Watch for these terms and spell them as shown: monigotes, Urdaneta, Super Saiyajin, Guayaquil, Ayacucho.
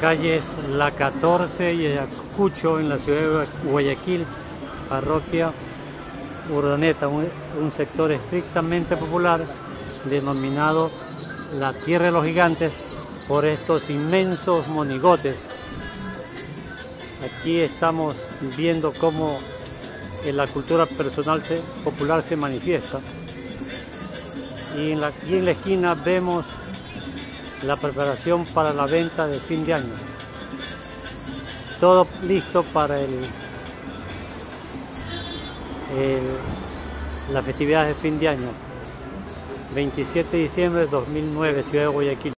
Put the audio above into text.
calles La 14 y Ayacucho en la ciudad de Guayaquil, parroquia Urdaneta, un sector estrictamente popular denominado la Tierra de los Gigantes por estos inmensos monigotes. Aquí estamos viendo cómo en la cultura popular se manifiesta. Y aquí en la esquina vemos la preparación para la venta de fin de año. Todo listo para las festividades de fin de año. 27 de diciembre de 2009, ciudad de Guayaquil.